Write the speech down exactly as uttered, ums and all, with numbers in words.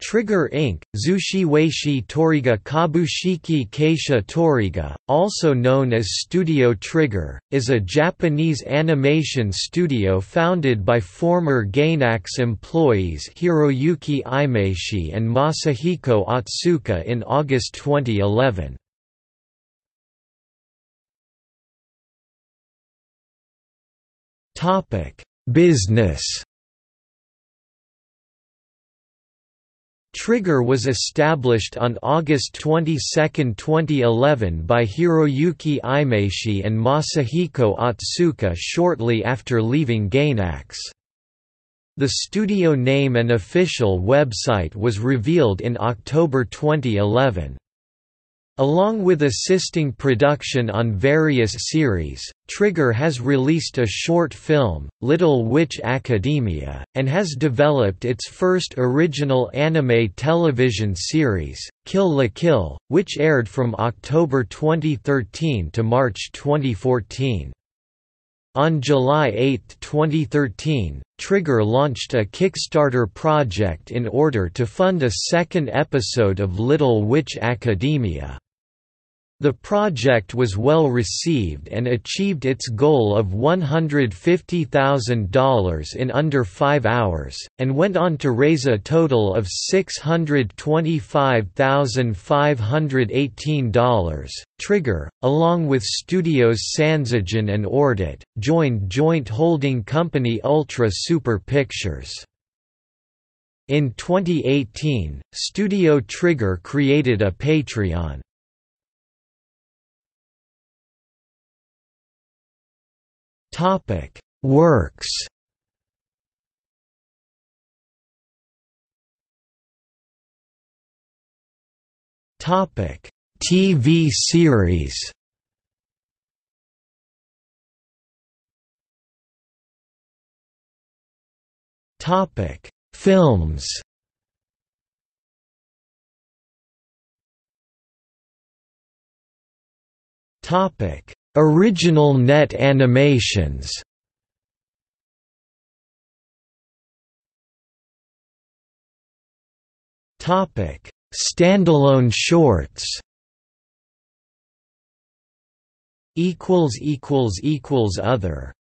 Trigger Incorporated, Zushi Weishi Toriga Kabushiki Kaisha Toriga, also known as Studio Trigger, is a Japanese animation studio founded by former Gainax employees Hiroyuki Imaishi and Masahiko Ōtsuka in August twenty eleven. Business. Trigger was established on August twenty-second, twenty eleven by Hiroyuki Imaishi and Masahiko Ōtsuka shortly after leaving Gainax. The studio name and official website was revealed in October twenty eleven. Along with assisting production on various series, Trigger has released a short film, Little Witch Academia, and has developed its first original anime television series, Kill La Kill, which aired from October twenty thirteen to March twenty fourteen. On July eighth, twenty thirteen, Trigger launched a Kickstarter project in order to fund a second episode of Little Witch Academia. The project was well received and achieved its goal of one hundred fifty thousand dollars in under five hours, and went on to raise a total of six hundred twenty-five thousand five hundred eighteen dollars. Trigger, along with studios Sansogen and Ordet, joined joint holding company Ultra Super Pictures. In twenty eighteen, Studio Trigger created a Patreon. Topic: Works. Topic: T V series. Topic: Films. Topic: Original net animations. Topic: Standalone shorts. Equals equals equals other.